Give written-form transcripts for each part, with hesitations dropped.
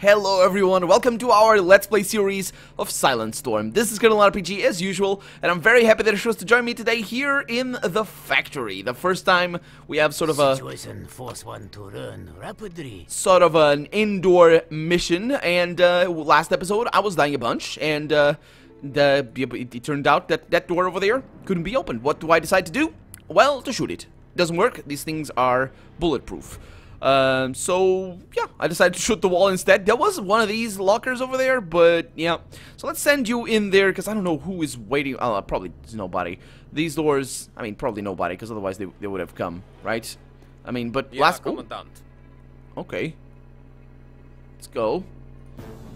Hello everyone, welcome to our Let's Play series of Silent Storm. This is Colonel RPG as usual, and I'm very happy that you chose to join me today here in the factory. The first time we have sort of a situation force one to run rapidly. Sort of an indoor mission, and last episode I was dying a bunch, and it turned out that that door over there couldn't be opened. What do I decide to do? Well, to shoot it. Doesn't work, these things are bulletproof. So yeah, I decided to shoot the wall instead. There was one of these lockers over there, but yeah. So let's send you in there, because I don't know who is waiting. Oh, probably nobody. These doors, I mean, probably nobody, because otherwise they would have come, right? I mean, but yeah, last... Commandant. Oh. Okay. Let's go.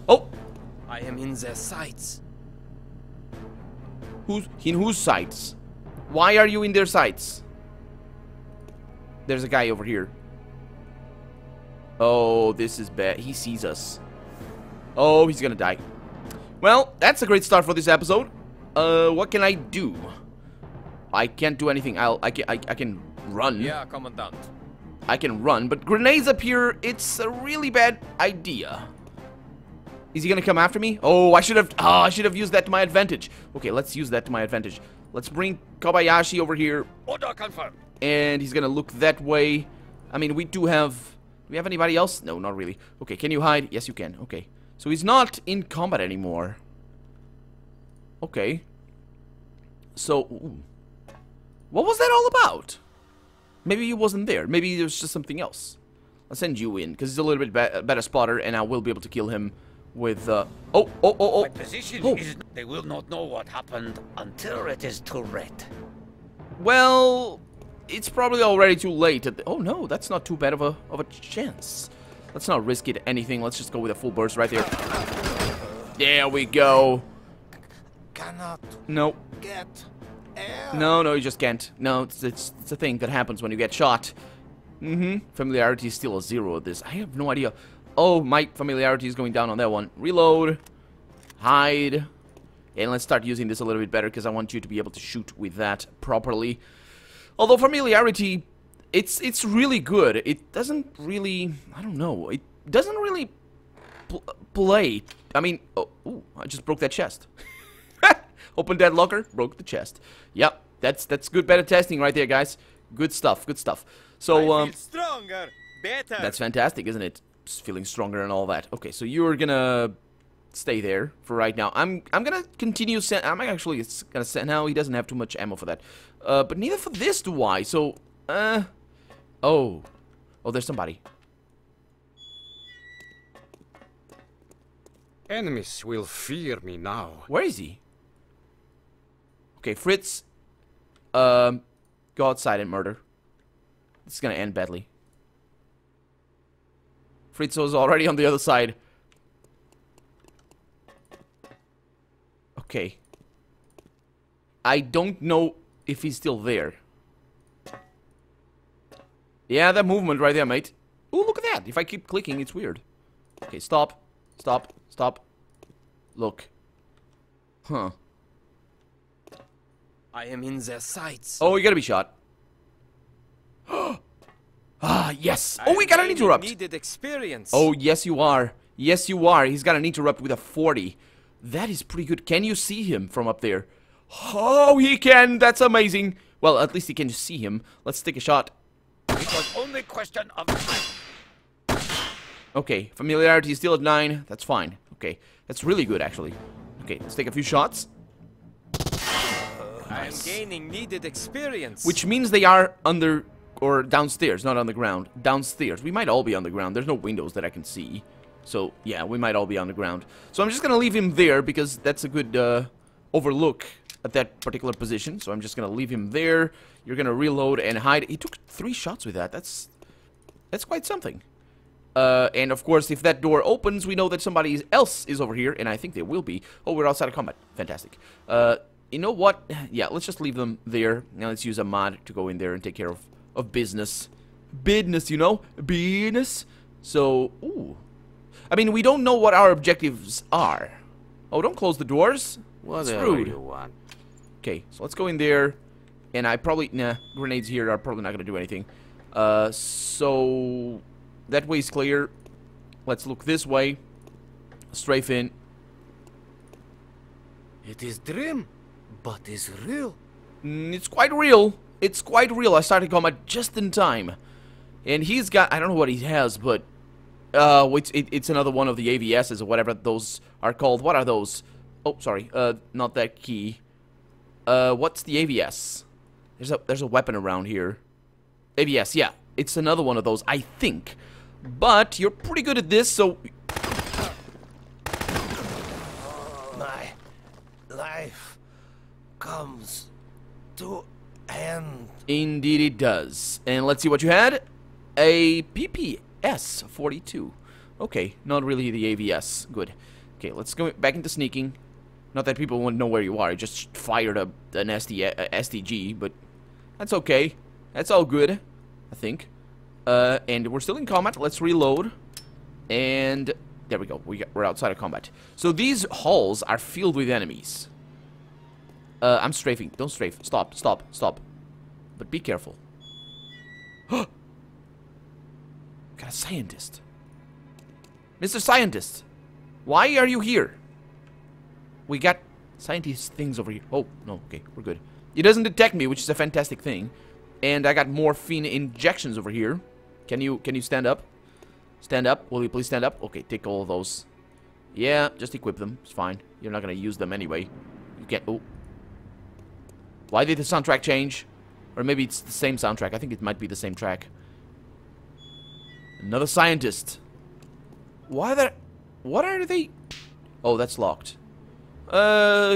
Oh! I am in their sights. Who's... in whose sights? Why are you in their sights? There's a guy over here. Oh, this is bad. He sees us. Oh, he's gonna die. Well, that's a great start for this episode. What can I do? I can't do anything. I can run. Yeah, Commandant. I can run, but grenades up here, it's a really bad idea. Is he gonna come after me? Oh, I should have used that to my advantage. Okay, let's use that to my advantage. Let's bring Kobayashi over here. Order confirmed. And he's gonna look that way. I mean, we do have... do we have anybody else? No, not really. Okay, can you hide? Yes, you can. Okay. So he's not in combat anymore. Okay. So, ooh. What was that all about? Maybe he wasn't there. Maybe there's just something else. I'll send you in, because he's a little bit better spotter, and I will be able to kill him with, My position is they will not know what happened until it is too late. Well... it's probably already too late. Oh no, that's not too bad of a chance. Let's not risk it anything. Let's just go with a full burst right there. There we go. Cannot. No. Get air. No, you just can't. No, it's a thing that happens when you get shot. Mm-hmm. Familiarity is still a zero at this. I have no idea. Oh, my familiarity is going down on that one. Reload. Hide. And let's start using this a little bit better, because I want you to be able to shoot with that properly. Although familiarity, it's really good. It doesn't really, I don't know, it doesn't really play. I mean, oh, ooh, I just broke that chest. Opened that locker, broke the chest. Yep, that's good beta testing right there, guys. Good stuff, good stuff. So, I feel stronger, better. That's fantastic, isn't it? Just feeling stronger and all that. Okay, so you're gonna stay there for right now. I'm gonna continue. I'm actually gonna send. Now he doesn't have too much ammo for that. But neither for this do I. So, oh, there's somebody. Enemies will fear me now. Where is he? Okay, Fritz. Go outside and murder. This is gonna end badly. Fritz was already on the other side. Okay. I don't know if he's still there. Yeah, that movement right there, mate. Ooh, look at that. If I keep clicking, it's weird. Okay, stop. Stop. Stop. Look. Huh. I am in their sights. Oh, you gotta be shot. Ah, yes. Oh, we got an interrupt. Needed experience. Oh, yes, you are. Yes, you are. He's got an interrupt with a 40. That is pretty good. Can you see him from up there? Oh, he can! That's amazing! Well, at least he can just see him. Let's take a shot. It was only a question of time. Okay, familiarity is still at 9. That's fine. Okay, that's really good, actually. Okay, let's take a few shots. Nice. I'm gaining needed experience. Which means they are under... or downstairs, not on the ground. Downstairs. We might all be on the ground. There's no windows that I can see. So, yeah, we might all be on the ground. So I'm just gonna leave him there, because that's a good, overlook at that particular position. So I'm just gonna leave him there. You're gonna reload and hide. He took 3 shots with that. That's quite something. And of course, if that door opens, we know that somebody else is over here, and I think they will be. Oh, we're outside of combat. Fantastic. You know what? Yeah, let's just leave them there. Now let's use a mod to go in there and take care of business. Business, you know? Business. So, ooh. I mean, we don't know what our objectives are. Oh, don't close the doors. Well, screwed. You want. Okay, so let's go in there. And I probably... nah, grenades here are probably not going to do anything. So... that way's clear. Let's look this way. Strafe in. It is dream, but it's real. It's quite real. It's quite real. I started combat just in time. And he's got, I don't know what he has, but it's another one of the AVSs or whatever those are called. What are those? Oh, sorry. Not that key. What's the AVS? There's a weapon around here. AVS, yeah. It's another one of those, I think. But you're pretty good at this, so my life comes to end. Indeed it does. And let's see what you had. A PPS 42. Okay, not really the AVS. Good. Okay, let's go back into sneaking. Not that people wouldn't know where you are. I just fired up an SDG, but that's okay. That's all good, I think. And we're still in combat. Let's reload. And there we go. We're outside of combat. So these halls are filled with enemies. I'm strafing. Don't strafe. Stop, stop, stop. But be careful. Got a scientist. Mr. Scientist, why are you here? We got scientist things over here. Oh, no, okay, we're good. It doesn't detect me, which is a fantastic thing. And I got morphine injections over here. Can you stand up? Stand up. Will you please stand up? Okay, take all of those. Yeah, just equip them. It's fine. You're not gonna use them anyway. You can't. Oh. Why did the soundtrack change? Or maybe it's the same soundtrack. I think it might be the same track. Another scientist. Why that? What are they? Oh, that's locked.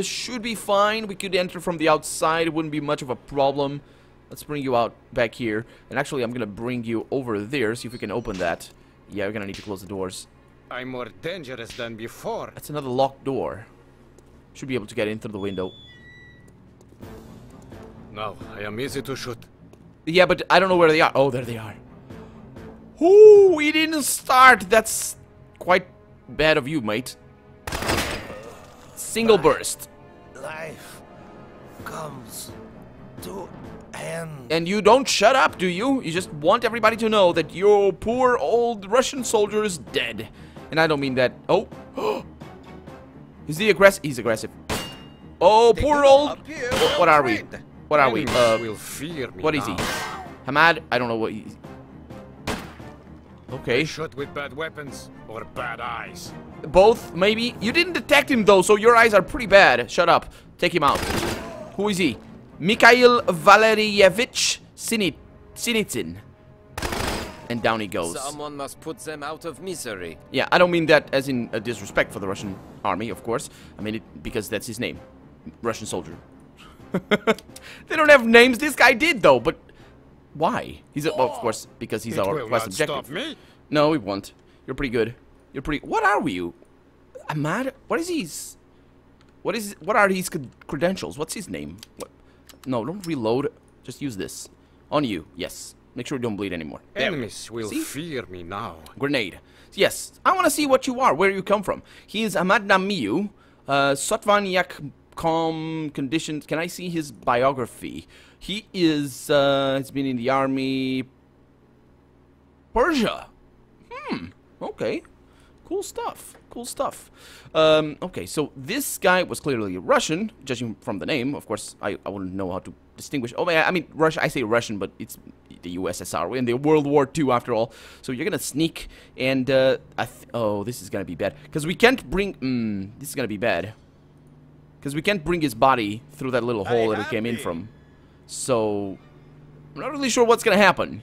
Should be fine. We could enter from the outside. It wouldn't be much of a problem. Let's bring you out back here. And actually, I'm gonna bring you over there. See if we can open that. Yeah, we're gonna need to close the doors. I'm more dangerous than before. That's another locked door. Should be able to get in through the window. Now, I am easy to shoot. Yeah, but I don't know where they are. Oh, there they are. Ooh, we didn't start. That's quite bad of you, mate. Single burst. Life comes to end. And you don't shut up, do you? You just want everybody to know that your poor old Russian soldier is dead. And I don't mean that. Oh. Is he aggressive? He's aggressive. Oh, poor old. What are we? What are we? Will fear me. What is he? Ahmad? I don't know what he's. Okay. Shot with bad weapons or bad eyes. Both, maybe. You didn't detect him though, so your eyes are pretty bad. Shut up. Take him out. Who is he? Mikhail Valerievich Sinitsin. And down he goes. Someone must put them out of misery. Yeah, I don't mean that as in a disrespect for the Russian army, of course. I mean it because that's his name. Russian soldier. They don't have names. This guy did though, but why? He's a, well, of course, because he's our quest objective. No, he won't. You're pretty good. You're pretty. What are you? Ahmad? What is his? What is? What are his credentials? What's his name? What? No, don't reload. Just use this on you. Yes. Make sure you don't bleed anymore. Enemies will fear me now. Grenade. Yes. I want to see what you are. Where you come from? He is Ahmad Namiyu Sotvanyak. Calm conditions. Can I see his biography? He is, he's been in the army. Persia. Hmm. Okay. Cool stuff. Cool stuff. Okay, so this guy was clearly Russian, judging from the name. Of course, I wouldn't know how to distinguish. Oh, I mean, Russia. I say Russian, but it's the USSR. We're in the World War II, after all. So you're gonna sneak, and oh, this is gonna be bad because we can't bring. This is gonna be bad. Because we can't bring his body through that little hole that it came in from. So, I'm not really sure what's going to happen.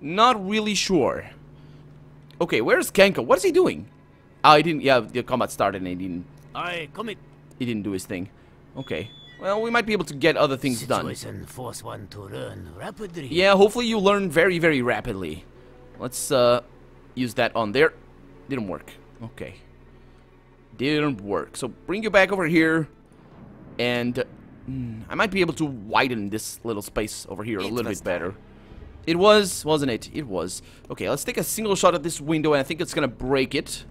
Not really sure. Okay, where's Kenko? What is he doing? Oh, he didn't... Yeah, the combat started and he didn't... He didn't do his thing. Okay. Well, we might be able to get other things done. Force one to learn rapidly. Yeah, hopefully you learn very, very rapidly. Let's use that on there. Didn't work. Okay. Didn't work. So bring you back over here, and I might be able to widen this little space over here a little bit better. It was, wasn't it? It was. Okay, let's take a single shot at this window, and I think it's gonna break it.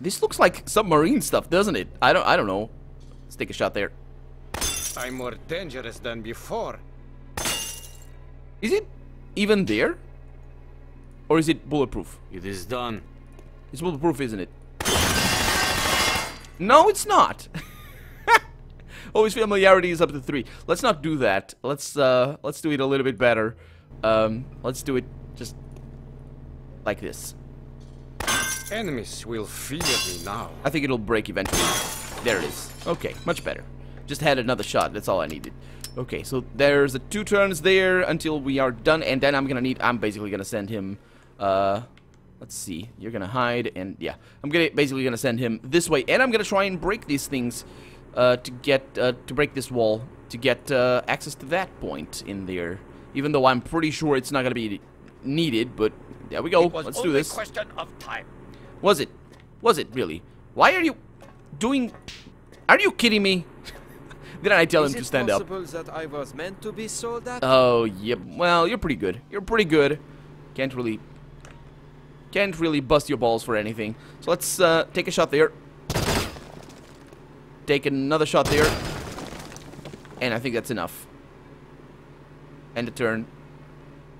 This looks like submarine stuff, doesn't it? I don't know. Let's take a shot there. I'm more dangerous than before. Is it even there, or is it bulletproof? It is done. It's bulletproof, isn't it? No, it's not. Always familiarity is up to 3. Let's not do that. Let's do it a little bit better. Let's do it just like this. Enemies will fear me now. I think it'll break eventually. There it is. Okay, much better. Just had another shot. That's all I needed. Okay, so there's the 2 turns there until we are done, and then I'm basically gonna send him. Let's see. You're gonna hide, and yeah, I'm basically gonna send him this way, and I'm gonna try and break these things to break this wall to get access to that point in there. Even though I'm pretty sure it's not gonna be needed, but there we go. Let's do this. It was only a question of time. Was it? Was it really? Why are you doing? Are you kidding me? Didn't I tell him to stand up? Is it possible that I was meant to be sold at? Oh, yep. Yeah. Well, you're pretty good. You're pretty good. Can't really bust your balls for anything. So let's take a shot there. Take another shot there. And I think that's enough. End of turn.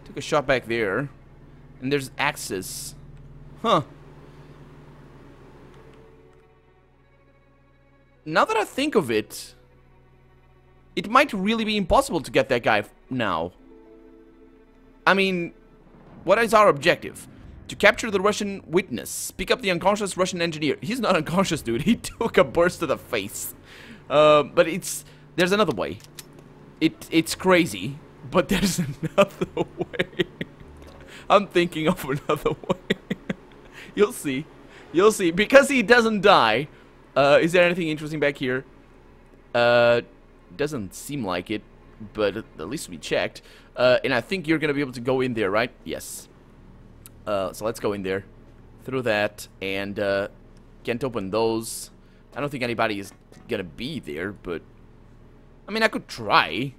Took a shot back there. And there's axes. Huh. Now that I think of it, it might really be impossible to get that guy now. I mean, what is our objective? To capture the Russian witness. Pick up the unconscious Russian engineer. He's not unconscious, dude. He took a burst to the face. But there's another way. It's crazy, but there's another way. I'm thinking of another way. You'll see. You'll see. Because he doesn't die. Is there anything interesting back here? Doesn't seem like it, but at least we checked. And I think you're gonna be able to go in there, right? Yes. So let's go in there. Through that, and can't open those. I don't think anybody is gonna be there, but I mean, I could try.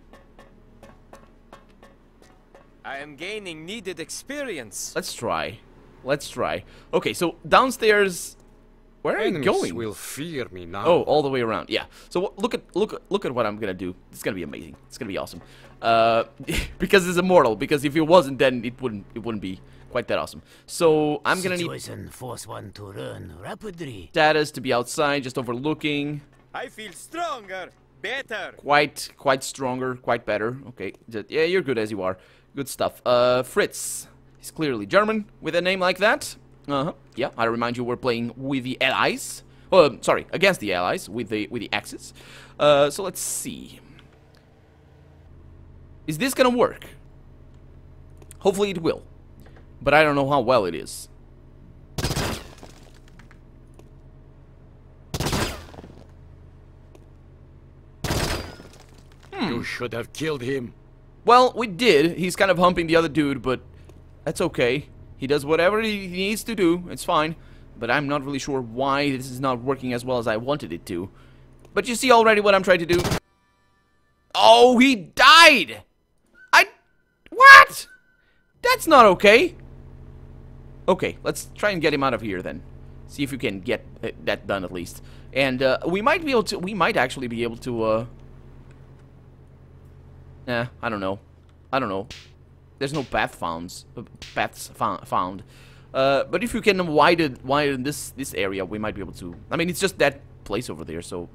I am gaining needed experience. Let's try. Let's try. Okay, so downstairs. Where are you going? Will fear me now. Oh, all the way around. Yeah. So look at what I'm gonna do. It's gonna be amazing. It's gonna be awesome. Because it's immortal. Because if it wasn't, then it wouldn't be quite that awesome. So I'm gonna need force one to run rapidly. Status to be outside, just overlooking. I feel stronger, better. Quite stronger, quite better. Okay. Yeah, you're good as you are. Good stuff. Fritz. He's clearly German with a name like that. Yeah, I remind you, we're playing with the Allies. Oh, sorry, against the Allies, with the Axis. So let's see. Is this gonna work? Hopefully it will. But I don't know how well it is. You should have killed him. Well, we did. He's kind of humping the other dude, but that's okay. He does whatever he needs to do, it's fine. But I'm not really sure why this is not working as well as I wanted it to. But you see already what I'm trying to do. Oh, he died! What? That's not okay. Okay, let's try and get him out of here then. See if you can get that done at least. And we might actually be able to nah, I don't know. I don't know. There's no path found. But if you can widen this area, we might be able to. I mean, it's just that place over there, so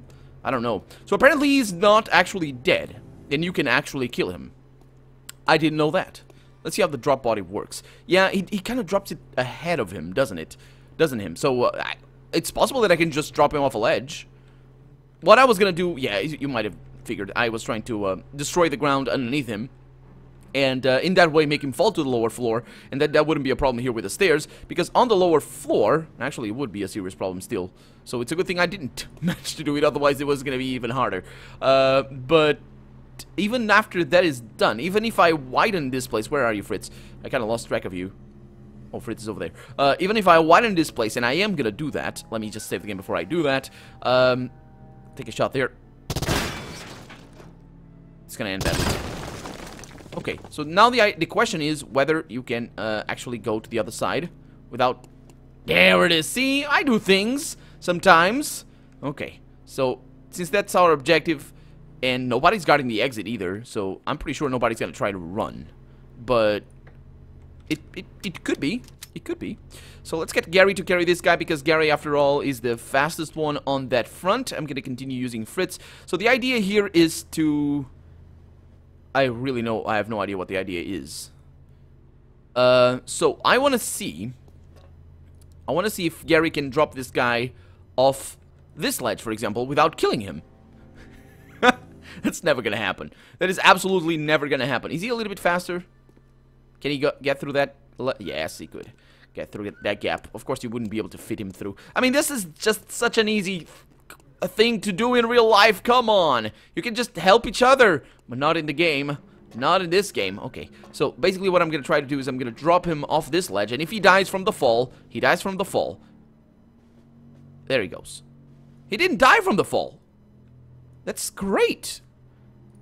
I don't know. So apparently he's not actually dead, and you can actually kill him. I didn't know that. Let's see how the drop body works. Yeah, he kind of drops it ahead of him, doesn't it? Doesn't him? So it's possible that I can just drop him off a ledge. What I was gonna do, yeah, you might have figured. I was trying to destroy the ground underneath him. And in that way, make him fall to the lower floor, and that wouldn't be a problem here with the stairs, because on the lower floor, actually, it would be a serious problem still. So it's a good thing I didn't manage to do it, otherwise it was going to be even harder. But even after that is done, even if I widen this place, where are you, Fritz? I kind of lost track of you. Oh, Fritz is over there. Even if I widen this place, and I am going to do that, let me just save the game before I do that. Take a shot there. It's going to end badly. Okay, so now the question is whether you can actually go to the other side without... There it is! See, I do things sometimes. Okay, so since that's our objective, and nobody's guarding the exit either, so I'm pretty sure nobody's gonna try to run. But it could be. It could be. So let's get Gary to carry this guy, because Gary, after all, is the fastest one on that front. I'm going to continue using Fritz. So the idea here is to... I have no idea what the idea is. So I want to see if Gary can drop this guy off this ledge, for example, without killing him. That's never going to happen. That is absolutely never going to happen. Is he a little bit faster? Can he get through that? Yes, he could get through that gap. Of course, you wouldn't be able to fit him through. I mean, this is just such an easy thing to do in real life. Come on. You can just help each other, but not in the game. Not in this game. Okay, so basically what I'm going to try to do is I'm going to drop him off this ledge, and if he dies from the fall, he dies from the fall. There he goes. He didn't die from the fall. That's great.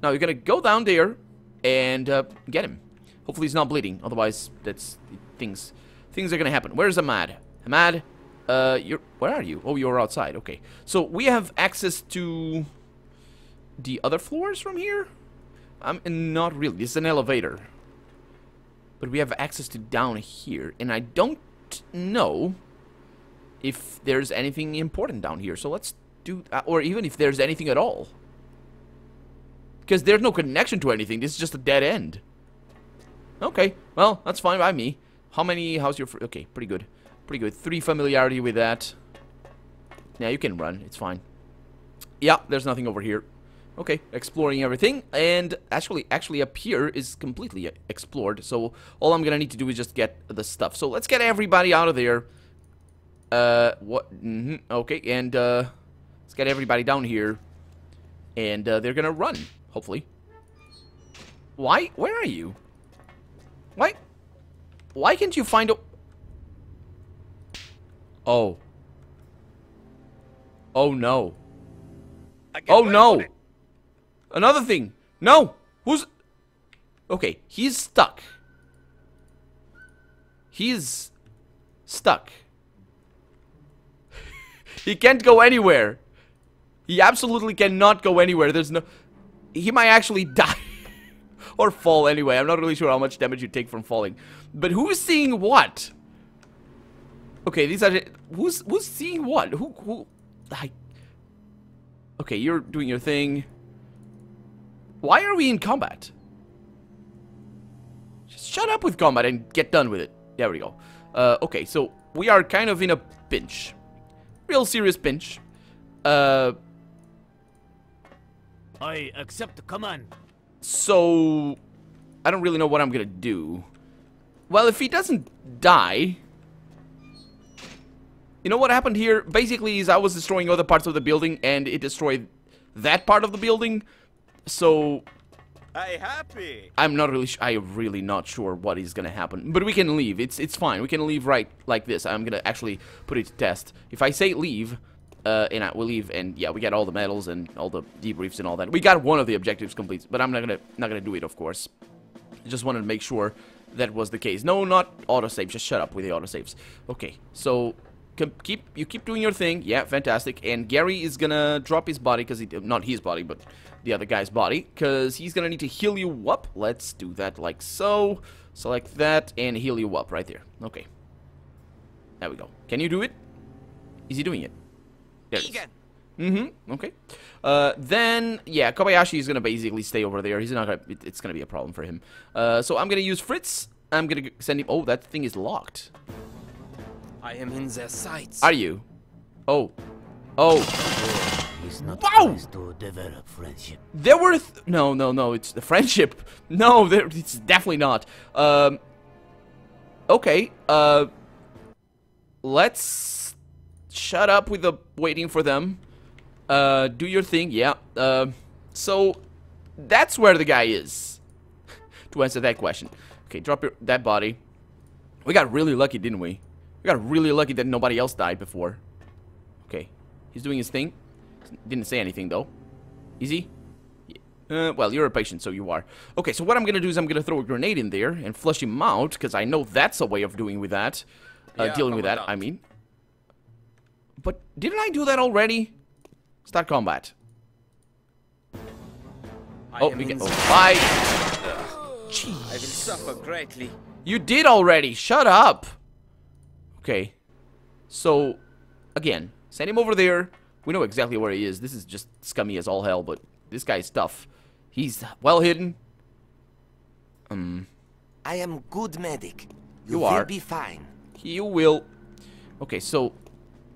Now you're going to go down there and get him. Hopefully he's not bleeding, otherwise that's things are going to happen. Where's Ahmad? Ahmad, where are you? Oh, you're outside. Okay. So we have access to the other floors from here? Not really. This is an elevator. But we have access to down here, and I don't know if there's anything important down here. So let's do or even if there's anything at all. Because there's no connection to anything. This is just a dead end. Okay, well, that's fine by me. How's your... Okay, pretty good. Pretty good. 3 familiarity with that. Now you can run. It's fine. Yeah, there's nothing over here. Okay, exploring everything. And actually up here is completely explored. So all I'm gonna need to do is just get the stuff. So let's get everybody out of there. Okay, and let's get everybody down here. And they're gonna run, hopefully. Why? Where are you? Why? Why can't you find a... Oh. Oh, no. Oh, no. Another thing. No. Who's... Okay, he's stuck. He's stuck. He can't go anywhere. He absolutely cannot go anywhere. There's no... He might actually die. Or fall anyway. I'm not really sure how much damage you take from falling. But who's seeing what? Okay, these are... Who's seeing what? Who... Okay, you're doing your thing. Why are we in combat? Just shut up with combat and get done with it. There we go. Okay, so we are kind of in a pinch. Real serious pinch. I accept the command. So, I don't really know what I'm gonna do. Well, if he doesn't die... You know what happened here? Basically, is I was destroying other parts of the building, and it destroyed that part of the building. So... I'm not really not sure what is gonna happen. But we can leave. It's fine. We can leave right like this. I'm gonna actually put it to test. If I say leave... we'll leave, and yeah, we got all the medals and all the debriefs and all that. We got one of the objectives complete, but I'm not gonna do it, of course. Just wanted to make sure that was the case. No, not autosaves. Just shut up with the autosaves. Okay, so keep doing your thing. Yeah, fantastic. And Gary is gonna drop his body because not his body, but the other guy's body, because he's gonna need to heal you up. Let's do that like so. Select that and heal you up right there. Okay, there we go. Can you do it? Is he doing it? Okay. Then, yeah, Kobayashi is gonna basically stay over there. He's not gonna... It's gonna be a problem for him. So I'm gonna use Fritz. I'm gonna send him... Oh, that thing is locked. I am in their sights. Are you? Oh. Oh. He's not supposed to develop friendship. There were... No, it's the friendship. No, it's definitely not. Okay. Let's... Shut up with the waiting for them. Do your thing, yeah. So that's where the guy is. To answer that question. Okay, drop that body. We got really lucky, didn't we? We got really lucky that nobody else died before. Okay, he's doing his thing. Didn't say anything though. Is he? Well, you're a patient, so you are. Okay, so what I'm gonna do is I'm gonna throw a grenade in there and flush him out, because I know that's a way of doing with that. Dealing with that, I mean. But didn't I do that already? Start combat. Bye. Jeez. I will suffer greatly. You did already. Shut up. Okay. So, again, send him over there. We know exactly where he is. This is just scummy as all hell, but this guy's tough. He's well hidden. I am good medic. You are. You'll be fine. You will. Okay, so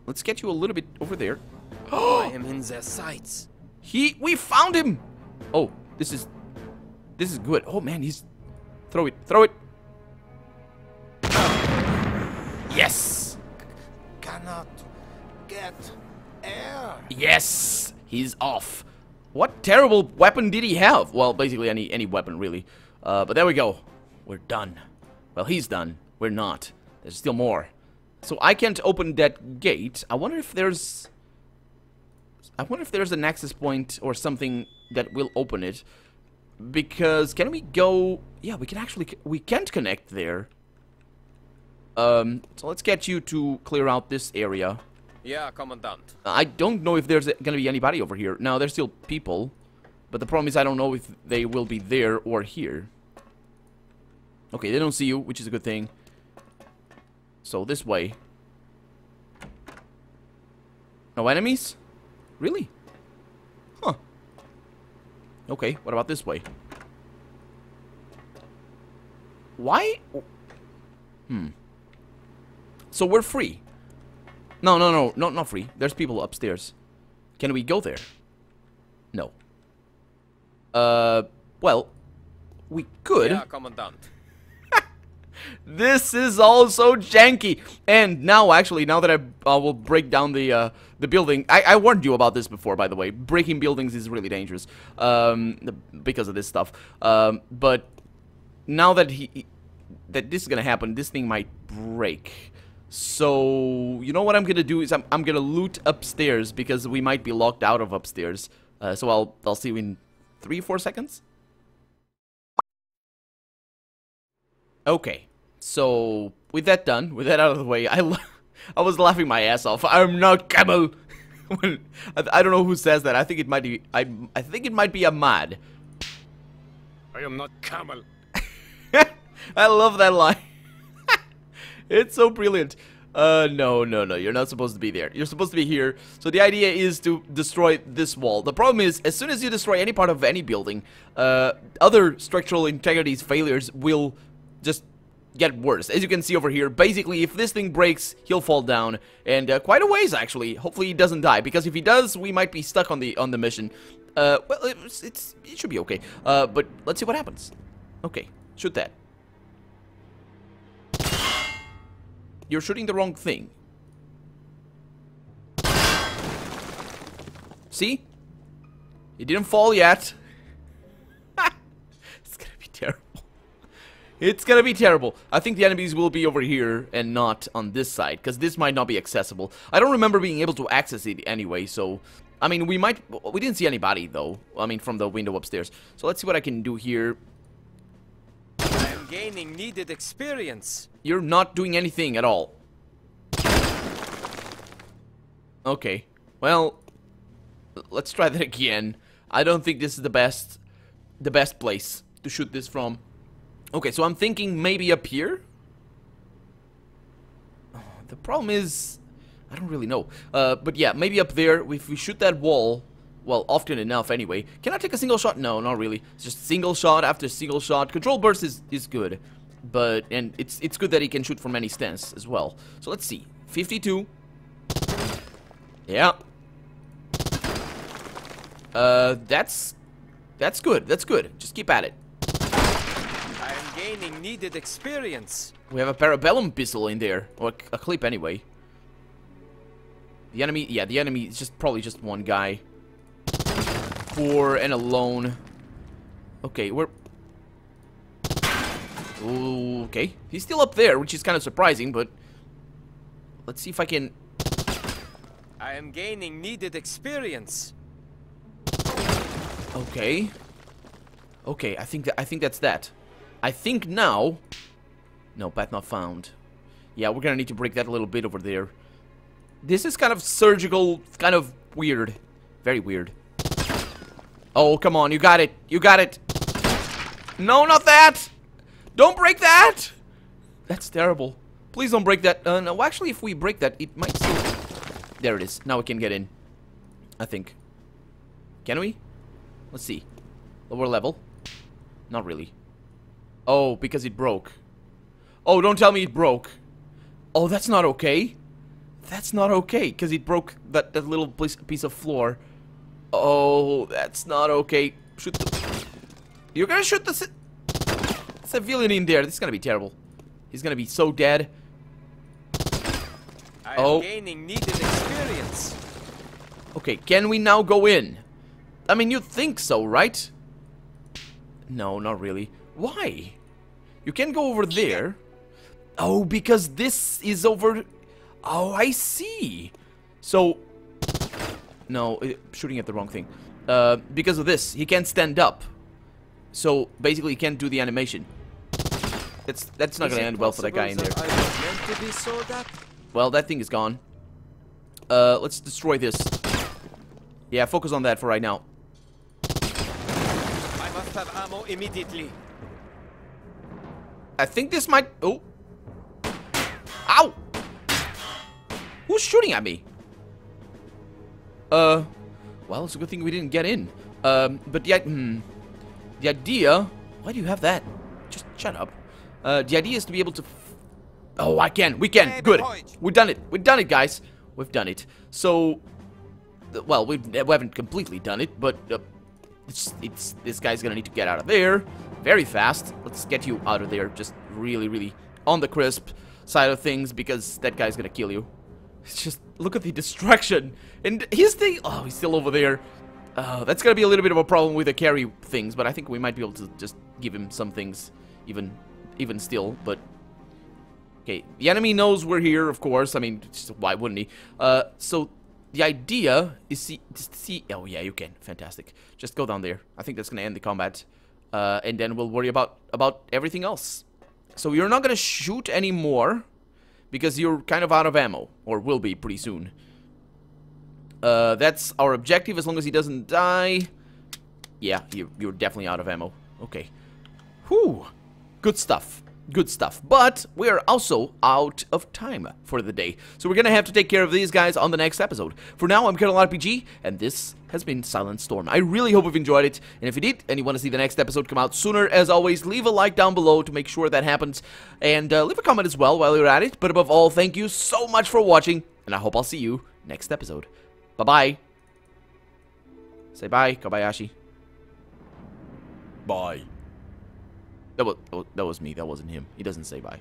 let's get you a little bit over there. Oh, I am in their sights. We found him. Oh, this is good. Oh man, he's throw it. Yes. Cannot get air. Yes, he's off. What terrible weapon did he have? Well, basically any weapon really. But there we go. We're done. Well, he's done. We're not. There's still more. So I can't open that gate. I wonder if there's an access point or something that will open it. Because can we go? Yeah, we can actually. We can't connect there. So let's get you to clear out this area. Yeah, Commandant. I don't know if there's gonna be anybody over here. No, there's still people. But the problem is I don't know if they will be there or here. Okay, they don't see you, which is a good thing. So this way. No enemies? Really? Huh. Okay, what about this way? Why? So we're free. No, not free. There's people upstairs. Can we go there? No. Well, we could. Yeah, Commandant. This is all so janky. And now, actually, now that I will break down the building, I warned you about this before, by the way. Breaking buildings is really dangerous because of this stuff. But now that this is gonna happen, this thing might break. So you know what I'm gonna do is I'm gonna loot upstairs because we might be locked out of upstairs. So I'll see you in 3-4 seconds. Okay, so with that done, with that out of the way, I was laughing my ass off. I'm not camel. I don't know who says that. I think it might be I think it might be Ahmad. I am not camel. I love that line. It's so brilliant. No, you're not supposed to be there. You're supposed to be here. So the idea is to destroy this wall. The problem is, as soon as you destroy any part of any building, other structural integrity's failures will just get worse. As you can see over here, basically, if this thing breaks, he'll fall down, and quite a ways, actually. Hopefully, he doesn't die, because if he does, we might be stuck on the mission. Well, it should be okay. But let's see what happens. Okay, shoot that. You're shooting the wrong thing. See? It didn't fall yet. It's gonna be terrible. It's gonna be terrible. I think the enemies will be over here and not on this side, because this might not be accessible. I don't remember being able to access it anyway, so... I mean, we didn't see anybody, though. I mean, from the window upstairs. So let's see what I can do here. Gaining needed experience. You're not doing anything at all. Okay. Well, let's try that again. I don't think this is the best place to shoot this from. Okay, so I'm thinking maybe up here. Oh, the problem is I don't really know. But yeah, maybe up there if we shoot that wall. Well, often enough, anyway. Can I take a single shot? No, not really. It's just single shot after single shot. Control burst is good, but and it's good that he can shoot from any stance as well. So let's see, 52. Yeah. That's good. That's good. Just keep at it. I am gaining needed experience. We have a parabellum pistol in there, or a clip anyway. The enemy, yeah, the enemy is just probably just one guy. Poor and alone. Okay, we're... Ooh, okay, he's still up there, which is kind of surprising, but... Let's see if I can... I am gaining needed experience. Okay. Okay, I think that's that. I think now... No, path not found. Yeah, we're gonna need to break that a little bit over there. This is kind of surgical, kind of weird. Very weird. Oh, come on, you got it. You got it. No, not that. Don't break that. That's terrible. Please don't break that. No, actually, if we break that, it might still... There it is. Now we can get in, I think. Can we? Let's see. Lower level? Not really. Oh, because it broke. Oh, don't tell me it broke. Oh, that's not okay. That's not okay, because it broke that little piece of floor. Oh, that's not okay. Shoot the... You're gonna shoot the civilian in there. This is gonna be terrible. He's gonna be so dead. I'm gaining needed experience. Okay, can we now go in? I mean, you think so, right? No, not really. Why? You can go over there. Oh, because this is over... Oh, I see. So... No, shooting at the wrong thing. Because of this, he can't stand up. So, basically, he can't do the animation. That's not gonna end well for that guy in there. Well, that thing is gone. Let's destroy this. Yeah, focus on that for right now. I must have ammo immediately. I think this might... Oh. Ow! Who's shooting at me? Well, it's a good thing we didn't get in. But the idea... Why do you have that? Just shut up. The idea is to be able to... Oh, I can. We can. Good. We've done it. We've done it, guys. We've done it. So... Well, we haven't completely done it, but this guy's gonna need to get out of there very fast. Let's get you out of there, just really, really on the crisp side of things, because that guy's gonna kill you. Just look at the distraction, and his thing. Oh, he's still over there. That's gonna be a little bit of a problem with the carry things, but I think we might be able to just give him some things, even still. But okay, the enemy knows we're here, of course. I mean, why wouldn't he? So. The idea is see. Oh yeah, you can. Fantastic. Just go down there. I think that's gonna end the combat, and then we'll worry about everything else. So you're not gonna shoot anymore, because you're kind of out of ammo, or will be pretty soon. That's our objective. As long as he doesn't die. Yeah, you're definitely out of ammo. Okay. Whew. Good stuff. Good stuff, but we are also out of time for the day, so we're gonna have to take care of these guys on the next episode. For now, I'm Colonel RPG, and this has been Silent Storm. I really hope you've enjoyed it, and if you did, and you want to see the next episode come out sooner, as always, leave a like down below to make sure that happens, and leave a comment as well while you're at it, but above all, thank you so much for watching, and I hope I'll see you next episode. Bye-bye. Say bye, Kobayashi. Bye. That was me. That wasn't him. He doesn't say bye.